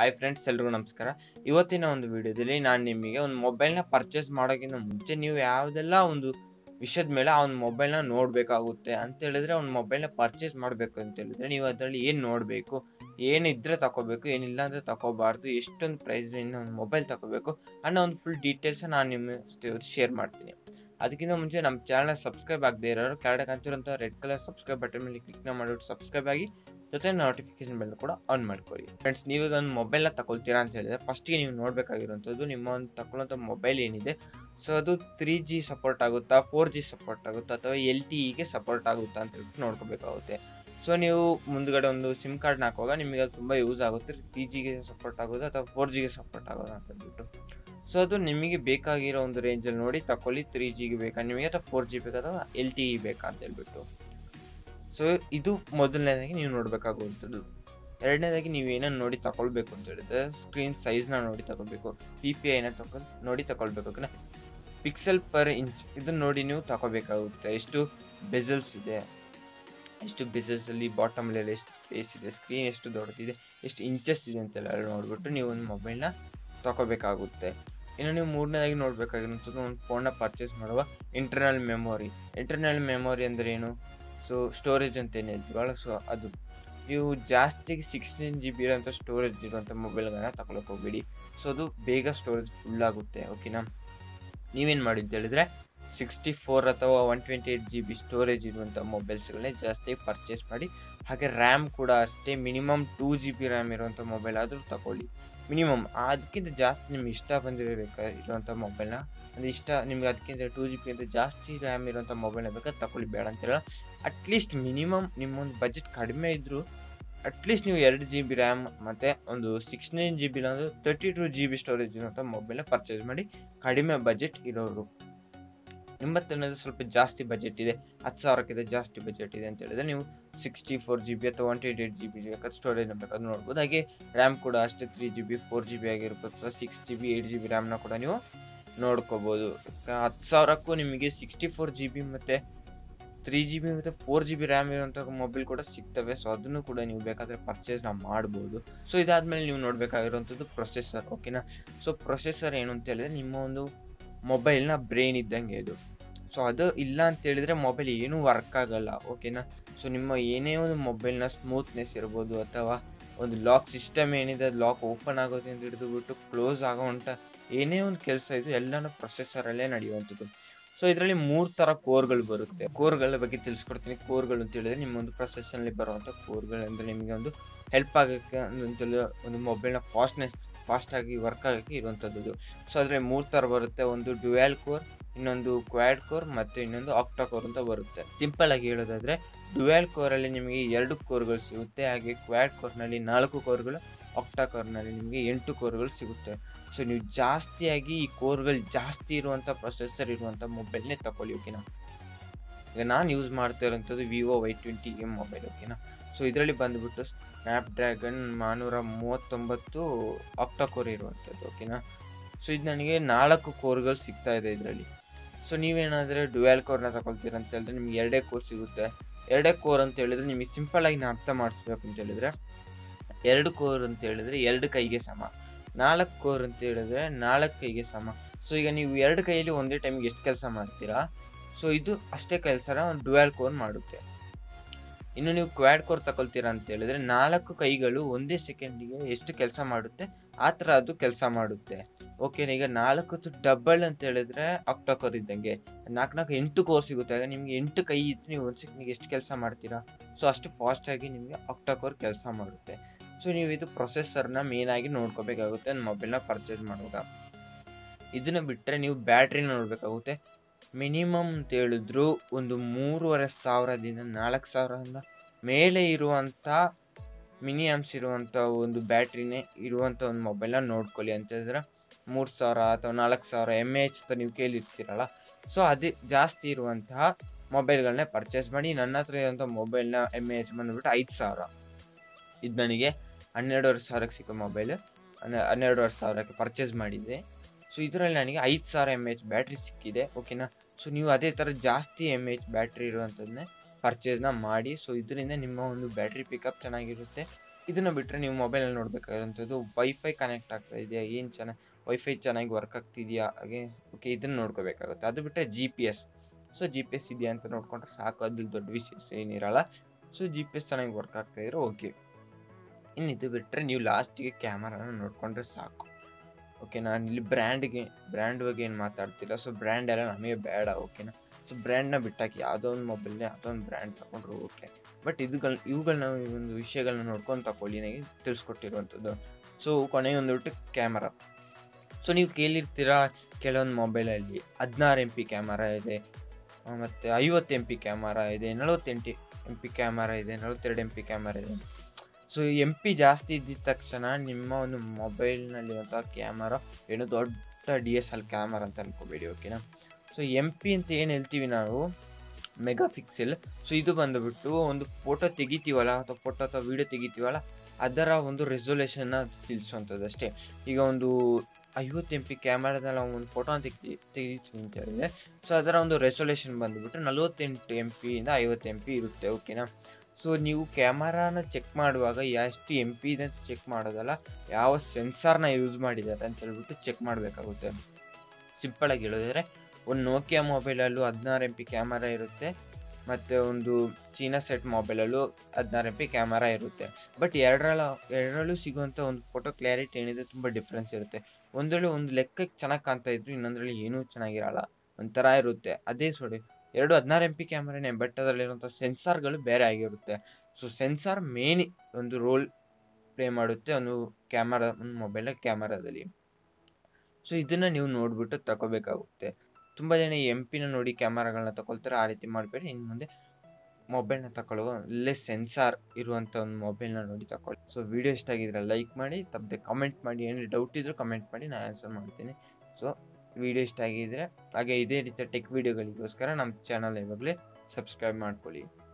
Hi friends, ಎಲ್ಲರಿಗೂ ನಮಸ್ಕಾರ. ಇವತ್ತಿನ ಒಂದು ವಿಡಿಯೋದಲ್ಲಿ ನಾನು ನಿಮಗೆ ಒಂದು ಮೊಬೈಲ್ನ ಪರ್ಚೇಸ್ ಮಾಡೋಕ್ಕಿಂತ ಮುಂಚೆ ನೀವು ಯಾವುದೆಲ್ಲ ಒಂದು ವಿಷಯದ ಮೇಲೆ ಆ ಒಂದು ಮೊಬೈಲ್ನ ನೋಡಬೇಕಾಗುತ್ತೆ ಅಂತ ಹೇಳಿದ್ರೆ, ಒಂದು ಮೊಬೈಲ್ನ ಪರ್ಚೇಸ್ ಮಾಡಬೇಕು ಅಂತ ಹೇಳಿದ್ರೆ ನೀವು ಅದರಲ್ಲಿ ಏನು ನೋಡಬೇಕು, ಏನಿದ್ರೆ ತಗೋಬೇಕು, ಏನಿಲ್ಲ ಅಂದರೆ ತಗೋಬಾರ್ದು, ಎಷ್ಟೊಂದು ಪ್ರೈಸ್ ಒಂದು ಮೊಬೈಲ್ ತಗೋಬೇಕು ಅನ್ನೋ ಒಂದು ಫುಲ್ ಡೀಟೇಲ್ಸ್ ನಾನು ನಿಮ್ಮ ಶೇರ್ ಮಾಡ್ತೀನಿ. ಅದಕ್ಕಿಂತ ಮುಂಚೆ ನಮ್ಮ ಚಾನಲ್ನ ಸಬ್ಸ್ಕ್ರೈಬ್ ಆಗದೆ ಇರೋರು ಕೆಳಗಡೆ ಕಾಣ್ತಿರೋಂಥ ರೆಡ್ ಕಲರ್ ಸಬ್ಸ್ಕ್ರೈಬ್ ಬಟನ್ ಮೇಲೆ ಕ್ಲಿಕ್ನ ಮಾಡಿಬಿಟ್ಟು ಸಬ್ಸ್ಕ್ರೈಬ್ ಆಗಿ, ಜೊತೆ ನೋಟಿಫಿಕೇಶನ್ ಬೆಲ್ ಕೂಡ ಆನ್ ಮಾಡ್ಕೊಳ್ಳಿ. ಫ್ರೆಂಡ್ಸ್, ನೀವೀಗ ಒಂದು ಮೊಬೈಲ್ನ ತಗೊಳ್ತೀರಾ ಅಂತ ಹೇಳಿದ್ರೆ ಫಸ್ಟಿಗೆ ನೀವು ನೋಡಬೇಕಾಗಿರುವಂಥದ್ದು ನಿಮ್ಮ ಒಂದು ತಗೊಳ್ಳೋಂಥ ಮೊಬೈಲ್ ಏನಿದೆ, ಸೊ ಅದು 3G ಸಪೋರ್ಟ್ ಆಗುತ್ತಾ, 4G ಸಪೋರ್ಟ್ ಆಗುತ್ತಾ, ಅಥವಾ LTEಗೆ ಸಪೋರ್ಟ್ ಆಗುತ್ತಾ ಅಂತ ಹೇಳ್ಬಿಟ್ಟು ನೋಡ್ಕೋಬೇಕಾಗುತ್ತೆ. ಸೊ ನೀವು ಮುಂದ್ಗಡೆ ಒಂದು ಸಿಮ್ ಕಾರ್ಡ್ನ ಹಾಕುವಾಗ ನಿಮಗೆ ಅದು ತುಂಬ ಯೂಸ್ ಆಗುತ್ತೆ, 3Gಗೆ ಸಪೋರ್ಟ್ ಆಗೋದು ಅಥವಾ 4Gಗೆ ಸಪೋರ್ಟ್ ಆಗೋದು ಅಂತ ಹೇಳ್ಬಿಟ್ಟು. ಸೊ ಅದು ನಿಮಗೆ ಬೇಕಾಗಿರೋ ಒಂದು ರೇಂಜಲ್ಲಿ ನೋಡಿ ತಗೊಳ್ಳಿ. 3Gಗೆ ಬೇಕಾ ನಿಮಗೆ, ಅಥವಾ 4G ಬೇಕಾ, ಅಥವಾ LTE ಬೇಕಾ ಅಂತ ಹೇಳ್ಬಿಟ್ಟು. ಸೊ ಇದು ಮೊದಲನೇದಾಗಿ ನೀವು ನೋಡಬೇಕಾಗುವಂಥದ್ದು. ಎರಡನೇದಾಗಿ ನೀವು ಏನನ್ನು ನೋಡಿ ತಗೊಳ್ಬೇಕು ಅಂತ ಹೇಳಿದ್ರೆ ಸ್ಕ್ರೀನ್ ಸೈಜ್ನ ನೋಡಿ ತಗೊಳ್ಬೇಕು, PPIನ ನೋಡಿ ತಗೊಳ್ಬೇಕು, ಪಿಕ್ಸೆಲ್ ಪರ್ ಇಂಚ್ ಇದನ್ನು ನೋಡಿ ನೀವು ತಗೋಬೇಕಾಗುತ್ತೆ. ಎಷ್ಟು ಬೆಸಲ್ಸ್ ಇದೆ, ಎಷ್ಟು ಬೆಸಲ್ಸಲ್ಲಿ ಬಾಟಮಲ್ಲಿ ಎಷ್ಟು ಸ್ಪೇಸ್ ಇದೆ, ಸ್ಕ್ರೀನ್ ಎಷ್ಟು ದೊಡ್ಡದಿದೆ, ಎಷ್ಟು ಇಂಚಸ್ ಇದೆ ಅಂತೆಲ್ಲ ನೋಡಿಬಿಟ್ಟು ನೀವು ಒಂದು ಮೊಬೈಲ್ನ ತಗೋಬೇಕಾಗುತ್ತೆ. ಇನ್ನು ನೀವು ಮೂರನೇದಾಗಿ ನೋಡಬೇಕಾಗಿರೋಂಥದ್ದು ಒಂದು ಫೋನ್ನ ಪರ್ಚೇಸ್ ಮಾಡುವ ಇಂಟರ್ನಲ್ ಮೆಮೊರಿ. ಇಂಟರ್ನಲ್ ಮೆಮೊರಿ ಅಂದರೆ ಏನು? ಸೊ ಸ್ಟೋರೇಜ್ ಅಂತ ಏನು ಹೇಳ್ತೀವಲ್ಲ, ಸೊ ಅದು ನೀವು ಜಾಸ್ತಿಗೆ 16 GB ಇರೋಂಥ ಸ್ಟೋರೇಜ್ ಇರುವಂಥ ಮೊಬೈಲ್ಗಳನ್ನ ತಗೊಳಕ್ಕೆ ಹೋಗ್ಬೇಡಿ. ಸೊ ಅದು ಬೇಗ ಸ್ಟೋರೇಜ್ ಫುಲ್ ಆಗುತ್ತೆ. ಓಕೆನಾ, ನೀವೇನು ಮಾಡಿ ಅಂತ ಹೇಳಿದ್ರೆ 64 ಅಥವಾ 128 GB ಸ್ಟೋರೇಜ್ ಇರುವಂಥ ಮೊಬೈಲ್ಸ್ಗಳನ್ನೇ ಜಾಸ್ತಿ ಪರ್ಚೇಸ್ ಮಾಡಿ. ಹಾಗೆ ರ್ಯಾಮ್ ಕೂಡ ಅಷ್ಟೇ, ಮಿನಿಮಮ್ 2 GB ರ್ಯಾಮ್ ಇರುವಂಥ ಮೊಬೈಲ್ ಆದರೂ ತಗೊಳ್ಳಿ ಮಿನಿಮಮ್. ಅದಕ್ಕಿಂತ ಜಾಸ್ತಿ ನಿಮ್ಗೆ ಇಷ್ಟ ಬಂದಿರಬೇಕು ಇರುವಂಥ ಮೊಬೈಲ್ನ, ಅಂದರೆ ಇಷ್ಟ ನಿಮ್ಗೆ ಅದಕ್ಕಿಂತ 2 GB ಅಂತ ಜಾಸ್ತಿ ರ್ಯಾಮ್ ಇರೋಂಥ ಮೊಬೈಲ್ನ ಬೇಕಾದ್ರೆ ತಗೊಳ್ಳಿ, ಬೇಡ ಅಂತಿಲ್ಲ. ಅಟ್ಲೀಸ್ಟ್ ಮಿನಿಮಮ್ ನಿಮ್ಮೊಂದು ಬಜೆಟ್ ಕಡಿಮೆ ಇದ್ದರೂ ಅಟ್ಲೀಸ್ಟ್ ನೀವು 2 GB ರ್ಯಾಮ್ ಮತ್ತು ಒಂದು 16 GB ಇಲ್ಲಾಂದರೆ 32 GB ಸ್ಟೋರೇಜ್ ಇರುವಂಥ ಮೊಬೈಲ್ನ ಪರ್ಚೇಸ್ ಮಾಡಿ, ಕಡಿಮೆ ಬಜೆಟ್ ಇರೋರು. ನಿಮ್ಮತ್ತೇನಾದರೂ ಸ್ವಲ್ಪ ಜಾಸ್ತಿ ಬಜೆಟ್ ಇದೆ, 10,000ಕ್ಕಿಂತ ಜಾಸ್ತಿ ಬಜೆಟ್ ಇದೆ ಅಂತ ಹೇಳಿದ್ರೆ ನೀವು 64 GB ಅಥವಾ 128 GB ಬೇಕಾದ್ರೆ ಸ್ಟೋರೇಜ್ನ ಬೇಕಾದ್ರೆ ನೋಡ್ಬೋದು. ಹಾಗೆ ರ್ಯಾಮ್ ಕೂಡ ಅಷ್ಟೇ, 3 GB 4 GB ಆಗಿರ್ಬೋದು, ಅಥವಾ 6 GB 8 GB ರ್ಯಾಮ್ನ ಕೂಡ ನೀವು ನೋಡ್ಕೋಬೋದು. 10,000ಕ್ಕೂ ನಿಮಗೆ 64 GB ಮತ್ತು 3 GB ಮತ್ತು 4 GB ರ್ಯಾಮ್ ಇರುವಂಥ ಮೊಬೈಲ್ ಕೂಡ ಸಿಗ್ತವೆ. ಸೊ ಅದನ್ನು ಕೂಡ ನೀವು ಬೇಕಾದರೆ ಪರ್ಚೇಸ್ನ ಮಾಡ್ಬೋದು. ಸೊ ಇದಾದಮೇಲೆ ನೀವು ನೋಡಬೇಕಾಗಿರುವಂಥದ್ದು ಪ್ರೊಸೆಸರ್. ಓಕೆನಾ, ಸೊ ಪ್ರೊಸೆಸರ್ ಏನು ಅಂತ ಹೇಳಿದ್ರೆ ನಿಮ್ಮ ಒಂದು ಮೊಬೈಲ್ನ ಬ್ರೈನ್ ಇದ್ದಂಗೆ ಇದು. ಸೊ ಅದು ಇಲ್ಲ ಅಂತೇಳಿದರೆ ಮೊಬೈಲ್ ಏನೂ ವರ್ಕ್ ಆಗೋಲ್ಲ. ಓಕೆನಾ, ಸೊ ನಿಮ್ಮ ಏನೇ ಒಂದು ಮೊಬೈಲ್ನ ಸ್ಮೂತ್ನೆಸ್ ಇರ್ಬೋದು, ಅಥವಾ ಒಂದು ಲಾಕ್ ಸಿಸ್ಟಮ್ ಏನಿದೆ ಅದು ಲಾಕ್ ಓಪನ್ ಆಗೋದ್ರಿಂದ ಹಿಡಿದುಬಿಟ್ಟು ಕ್ಲೋಸ್ ಆಗೋವಂಥ ಏನೇ ಒಂದು ಕೆಲಸ ಇದು ಎಲ್ಲನೂ ಪ್ರೊಸೆಸರಲ್ಲೇ ನಡೆಯುವಂಥದ್ದು. ಸೊ ಇದರಲ್ಲಿ 3 ಥರ ಕೋರ್ಗಳು ಬರುತ್ತೆ. ಕೋರ್ಗಳ ಬಗ್ಗೆ ತಿಳಿಸ್ಕೊಡ್ತೀನಿ. ಕೋರ್ಗಳು ಅಂತೇಳಿದರೆ ನಿಮ್ಮೊಂದು ಪ್ರೊಸೆಸರ್ನಲ್ಲಿ ಬರುವಂಥ ಕೋರ್ಗಳು, ಅಂದರೆ ನಿಮಗೆ ಒಂದು ಹೆಲ್ಪ್ ಆಗೋಕ್ಕೆ ಅಂತೇಳಿದ್ರೆ ಒಂದು ಮೊಬೈಲ್ನ ಫಾಸ್ಟಾಗಿ ವರ್ಕ್ ಆಗೋಕ್ಕೆ ಇರುವಂಥದ್ದು. ಸೊ ಅದರಲ್ಲಿ 3 ಥರ ಬರುತ್ತೆ. ಒಂದು ಡ್ಯುಯಲ್ ಕೋರ್, ಇನ್ನೊಂದು ಕ್ವಾಡ್ ಕೋರ್, ಮತ್ತು ಇನ್ನೊಂದು ಆಕ್ಟಾ ಕೋರ್ ಅಂತ ಬರುತ್ತೆ. ಸಿಂಪಲ್ ಆಗಿ ಹೇಳೋದಾದರೆ ಡ್ಯುಯಲ್ ಕೋರಲ್ಲಿ ನಿಮಗೆ 2 ಕೋರ್ಗಳು ಸಿಗುತ್ತೆ, ಹಾಗೆ ಕ್ವಾಡ್ ಕೋರ್ನಲ್ಲಿ 4 ಕೋರ್ಗಳು, ಆಕ್ಟಾ ಕೋರ್ನಲ್ಲಿ ನಿಮಗೆ 8 ಕೋರ್ಗಳು ಸಿಗುತ್ತೆ. ಸೊ ನೀವು ಜಾಸ್ತಿಯಾಗಿ ಈ ಕೋರ್ಗಳು ಜಾಸ್ತಿ ಇರುವಂಥ ಪ್ರೊಸೆಸರ್ ಇರುವಂಥ ಮೊಬೈಲ್ನೇ ತಗೊಳ್ಳಿ. ಓಕೆನಾ, ಈಗ ನಾನು ಯೂಸ್ ಮಾಡ್ತಾ ಇರೋಂಥದ್ದು vivo Y20 ಮೊಬೈಲ್. ಓಕೆನಾ, ಸೊ ಇದರಲ್ಲಿ ಬಂದುಬಿಟ್ಟು ಸ್ನ್ಯಾಪ್ಡ್ರ್ಯಾಗನ್ 439 ಆಕ್ಟಾ ಕೋರ್ ಇರುವಂಥದ್ದು. ಓಕೆನಾ, ಸೊ ಇದು ನನಗೆ 4 ಕೋರ್ಗಳು ಸಿಗ್ತಾ ಇದೆ ಇದರಲ್ಲಿ. ಸೊ ನೀವೇನಾದರೆ ಡ್ಯುಯಲ್ ಕೋರ್ನ ತಗೊಳ್ತೀರ ಅಂತ ಹೇಳಿದ್ರೆ ನಿಮ್ಗೆ 2 ಕೋರ್ ಸಿಗುತ್ತೆ. 2 ಕೋರ್ ಅಂತ ಹೇಳಿದ್ರೆ ನಿಮಗೆ ಸಿಂಪಲಾಗಿ ನಾನು ಅರ್ಥ ಮಾಡಿಸ್ಬೇಕು ಅಂತ ಹೇಳಿದ್ರೆ, 2 ಕೋರ್ ಅಂತ ಹೇಳಿದ್ರೆ 2 ಕೈಗೆ ಸಮ, 4 ಕೋರ್ ಅಂತ ಹೇಳಿದ್ರೆ 4 ಕೈಗೆ ಸಮ. ಸೊ ಈಗ ನೀವು 2 ಕೈಯಲ್ಲಿ ಒಂದೇ ಟೈಮ್ಗೆ ಎಷ್ಟು ಕೆಲಸ ಮಾಡ್ತೀರಾ, ಸೊ ಇದು ಅಷ್ಟೇ ಕೆಲಸನ ಒಂದು ಡ್ಯುಯಲ್ ಕೋರ್ ಮಾಡುತ್ತೆ. ಇನ್ನು ನೀವು ಕ್ವಾಡ್ ಕೋರ್ ತಗೊಳ್ತೀರಾ ಅಂತ ಹೇಳಿದ್ರೆ 4 ಕೈಗಳು ಒಂದೇ ಸೆಕೆಂಡಿಗೆ ಎಷ್ಟು ಕೆಲಸ ಮಾಡುತ್ತೆ ಆ ಥರ ಅದು ಕೆಲಸ ಮಾಡುತ್ತೆ. ಓಕೆನಾ, ಈಗ 4 ಡಬಲ್ ಅಂತ ಹೇಳಿದ್ರೆ ಆಕ್ಟಾ ಕೋರ್ ಇದ್ದಂಗೆ 4 4 8 ಕೋರ್ ಸಿಗುತ್ತೆ. ಆಗ ನಿಮಗೆ 8 ಕೈ ಇತ್ತು, ನೀವು ಒಂದು ಸೆಕೆಂಡಿಗೆ ಎಷ್ಟು ಕೆಲಸ ಮಾಡ್ತೀರಾ, ಸೊ ಅಷ್ಟು ಫಾಸ್ಟಾಗಿ ನಿಮಗೆ ಆಕ್ಟಾ ಕೋರ್ ಕೆಲಸ ಮಾಡುತ್ತೆ. ಸೊ ನೀವು ಇದು ಪ್ರೊಸೆಸರ್ನ ಮೇಯ್ನಾಗಿ ನೋಡ್ಕೋಬೇಕಾಗುತ್ತೆ ಒಂದು ಮೊಬೈಲ್ನ ಪರ್ಚೇಸ್ ಮಾಡುವಾಗ. ಇದನ್ನು ಬಿಟ್ಟರೆ ನೀವು ಬ್ಯಾಟ್ರಿನ ನೋಡಬೇಕಾಗುತ್ತೆ. ಮಿನಿಮಮ್ ಅಂತ ಹೇಳಿದ್ರು ಒಂದು 3,500ದಿಂದ 4,000ರಿಂದ ಮೇಲೆ ಇರುವಂಥ ಮಿನಿಯಮ್ಸ್ ಇರುವಂಥ ಒಂದು ಬ್ಯಾಟ್ರಿನೇ ಇರುವಂಥ ಒಂದು ಮೊಬೈಲ್ನ ನೋಡ್ಕೊಳ್ಳಿ. ಅಂತಂದರೆ 3,000 ಅಥವಾ 4,000 mAh ಅಂತ ನೀವು ಕೇಳಿರ್ತೀರಲ್ಲ, ಸೊ ಅದೇ ಜಾಸ್ತಿ ಇರುವಂತಹ ಮೊಬೈಲ್ಗಳನ್ನೇ ಪರ್ಚೇಸ್ ಮಾಡಿ. ನನ್ನ ಹತ್ರ ಇರುವಂಥ ಮೊಬೈಲ್ನ mAh ಬಂದುಬಿಟ್ಟು 5,000. ಇದು ನನಗೆ 12,500ಕ್ಕೆ ಸಿಕ್ಕೋ ಮೊಬೈಲು, ಅಂದರೆ 12,500ಕ್ಕೆ ಪರ್ಚೇಸ್ ಮಾಡಿದ್ದೆ. ಸೊ ಇದರಲ್ಲಿ ನನಗೆ 5,000 mAh ಬ್ಯಾಟ್ರಿ ಸಿಕ್ಕಿದೆ. ಓಕೆನಾ, ಸೊ ನೀವು ಅದೇ ಥರ ಜಾಸ್ತಿ mAh ಬ್ಯಾಟ್ರಿ ಇರುವಂಥದ್ದನ್ನೇ ಪರ್ಚೇಸ್ನ ಮಾಡಿ. ಸೊ ಇದರಿಂದ ನಿಮ್ಮ ಒಂದು ಬ್ಯಾಟ್ರಿ ಪಿಕಪ್ ಚೆನ್ನಾಗಿರುತ್ತೆ, ಇದನ್ನ ಬಿಟ್ರೆ ನೀವು ಮೊಬೈಲ್ ಅಲ್ಲಿ ನೋಡಬೇಕಾಗಿರುವಂತದ್ದು ವೈಫೈ ಕನೆಕ್ಟ್ ಆಗ್ತಾ ಇದೆಯಾ, ಏನು ವೈಫೈ ಚೆನ್ನಾಗಿ ವರ್ಕ್ ಆಗ್ತಿದೆಯಾ, ಹಾಗೆ ಓಕೆ ಇದನ್ನ ನೋಡ್ಕೋಬೇಕಾಗುತ್ತೆ. ಅದು ಬಿಟ್ಟರೆ GPS, ಸೊ GPS ಇದೆಯಾ ಅಂತ ನೋಡ್ಕೊಂಡ್ರೆ ಸಾಕು, ಅದ್ರಲ್ಲಿ ದೊಡ್ಡ ವಿಶೇಷ ಏನಿರಲ್ಲ. ಸೊ GPS ಚೆನ್ನಾಗಿ ವರ್ಕ್ ಆಗ್ತಾ ಇದ್ರೆ ಓಕೆ. ಇನ್ನು ಇದು ಬಿಟ್ಟರೆ ನೀವು ಲಾಸ್ಟಿಗೆ ಕ್ಯಾಮರಾನ ನೋಡ್ಕೊಂಡ್ರೆ ಸಾಕು. ಓಕೆ, ನಾನು ಇಲ್ಲಿ ಬ್ರ್ಯಾಂಡ್ ಬಗ್ಗೆ ಏನು ಮಾತಾಡ್ತಿಲ್ಲ. ಸೊ ಬ್ರ್ಯಾಂಡ್ ಎಲ್ಲ ನಮಗೆ ಬೇಡ, ಓಕೆನಾ. ಸೊ ಬ್ರ್ಯಾಂಡ್ನ ಬಿಟ್ಟಾಕಿ ಯಾವುದೋ ಒಂದು ಮೊಬೈಲ್ನ ಯಾವುದೋ ಒಂದು ಬ್ರ್ಯಾಂಡ್ ತೊಗೊಂಡ್ರು ಓಕೆ, ಬಟ್ ಇವುಗಳನ್ನ ಒಂದು ವಿಷಯಗಳನ್ನ ನೋಡ್ಕೊಂಡು ತಗೊಳ್ಳಿ, ನನಗೆ ತಿಳಿಸ್ಕೊಟ್ಟಿರುವಂಥದ್ದು. ಸೊ ಕೊನೆಯ ಒಂದು ಬಿಟ್ಟು ಕ್ಯಾಮರಾ. ಸೊ ನೀವು ಕೇಳಿರ್ತೀರ ಕೆಲವೊಂದು ಮೊಬೈಲಲ್ಲಿ 16 MP ಕ್ಯಾಮರಾ ಇದೆ, ಮತ್ತು 50 MP ಕ್ಯಾಮರಾ ಇದೆ, 48 MP ಕ್ಯಾಮರಾ ಇದೆ, 42 MP ಕ್ಯಾಮರಾ ಇದೆ. ಸೊ MP ಜಾಸ್ತಿ ಇದ್ದಿದ್ದ ತಕ್ಷಣ ನಿಮ್ಮ ಒಂದು ಮೊಬೈಲ್ನಲ್ಲಿರುವಂಥ ಕ್ಯಾಮರಾ ಏನೋ ದೊಡ್ಡ DSL ಕ್ಯಾಮರಾ ಅಂತ ಅನ್ಕೋಬೇಡಿ, ಓಕೆನಾ. ಸೊ MP ಅಂತ ಏನು ಹೇಳ್ತೀವಿ ನಾವು, ಮೆಗಾ ಪಿಕ್ಸೆಲ್. ಸೊ ಇದು ಬಂದುಬಿಟ್ಟು ಒಂದು ಫೋಟೋ ತೆಗಿತೀವಲ್ಲ ಅಥವಾ ವೀಡಿಯೋ ತೆಗಿತೀವಲ್ಲ ಅದರ ಒಂದು ರೆಸೊಲ್ಯೂಷನ್ನ ತಿಳಿಸುವಂಥದ್ದು ಅಷ್ಟೇ. ಈಗ ಒಂದು 50 MP ಕ್ಯಾಮರಾದಲ್ಲಿ ನಾವು ಒಂದು ಫೋಟೋನ ತೆಗಿತೀವಿ ಅಂತ ಹೇಳಿದ್ರೆ, ಸೊ ಅದರ ಒಂದು ರೆಸೊಲ್ಯೂಷನ್ ಬಂದುಬಿಟ್ಟು 48 MP ಇಂದ 50 MP ಇರುತ್ತೆ, ಓಕೆನಾ. ಸೊ ನೀವು ಕ್ಯಾಮರಾನ ಚೆಕ್ ಮಾಡುವಾಗ ಎಷ್ಟು MP ಇದೆ ಅಂತ ಚೆಕ್ ಮಾಡೋದಲ್ಲ, ಯಾವ ಸೆನ್ಸಾರ್ನ ಯೂಸ್ ಮಾಡಿದ್ದಾರೆ ಅಂತ ಹೇಳ್ಬಿಟ್ಟು ಚೆಕ್ ಮಾಡಬೇಕಾಗುತ್ತೆ. ಸಿಂಪಲಾಗಿ ಹೇಳೋದಾದರೆ ಒಂದು ನೋಕಿಯಾ ಮೊಬೈಲಲ್ಲೂ 16 MP ಕ್ಯಾಮರಾ ಇರುತ್ತೆ, ಮತ್ತು ಒಂದು ಚೀನಾ ಸೆಟ್ ಮೊಬೈಲಲ್ಲೂ 16 MP ಕ್ಯಾಮರಾ ಇರುತ್ತೆ. ಬಟ್ ಎರಡರಲ್ಲೂ ಸಿಗುವಂಥ ಒಂದು ಫೋಟೋ ಕ್ಲಾರಿಟಿ ಏನಿದೆ ತುಂಬ ಡಿಫ್ರೆನ್ಸ್ ಇರುತ್ತೆ. ಒಂದರಲ್ಲಿ ಒಂದು ಲೆಕ್ಕಕ್ಕೆ ಚೆನ್ನಾಗಿ ಕಾಣ್ತಾ ಇದ್ರು, ಇನ್ನೊಂದರಲ್ಲಿ ಏನೂ ಚೆನ್ನಾಗಿರಲ್ಲ, ಒಂಥರ ಇರುತ್ತೆ. ಅದೇ ಸೊಡೆ ಎರಡು 16 MP ಕ್ಯಾಮರಾನೇ, ಬಟ್ ಅದರಲ್ಲಿರುವಂಥ ಸೆನ್ಸಾರ್ಗಳು ಬೇರೆ ಆಗಿರುತ್ತೆ. ಸೊ ಸೆನ್ಸಾರ್ ಮೇನ್ ಒಂದು ರೋಲ್ ಪ್ಲೇ ಮಾಡುತ್ತೆ ಒಂದು ಕ್ಯಾಮರಾ, ಒಂದು ಮೊಬೈಲ್ ಕ್ಯಾಮರಾದಲ್ಲಿ. ಸೊ ಇದನ್ನು ನೀವು ನೋಡಿಬಿಟ್ಟು ತಗೋಬೇಕಾಗುತ್ತೆ. ತುಂಬ ಜನ MP ನೋಡಿ ಕ್ಯಾಮರಾಗಳನ್ನ ತಗೊಳ್ತಾರೆ, ಆ ರೀತಿ ಮಾಡಬೇಡಿ. ಇನ್ನು ಮುಂದೆ ಮೊಬೈಲ್ನ ತಗೊಳ್ಳುವ ಒಳ್ಳೆ ಸೆನ್ಸಾರ್ ಇರುವಂಥ ಒಂದು ಮೊಬೈಲ್ನ ನೋಡಿ ತಗೊಳ್ಳಿ. ಸೊ ವಿಡಿಯೋ ಇಷ್ಟ ಆಗಿದ್ರೆ ಲೈಕ್ ಮಾಡಿ, ತಪ್ಪದೆ ಕಮೆಂಟ್ ಮಾಡಿ, ಏನೇ ಡೌಟ್ ಇದ್ದರೂ ಕಮೆಂಟ್ ಮಾಡಿ, ನಾನು ಆನ್ಸರ್ ಮಾಡ್ತೀನಿ. ಸೊ ವಿಡಿಯೋ ಇಷ್ಟ ಆಗಿದ್ದರೆ ಹಾಗೆ ಇದೇ ರೀತಿಯ ಟೆಕ್ ವಿಡಿಯೋಗಳಿಗೋಸ್ಕರ ನಮ್ಮ ಚಾನಲ್ ಇವಾಗಲೇ ಸಬ್ಸ್ಕ್ರೈಬ್ ಮಾಡ್ಕೊಳ್ಳಿ.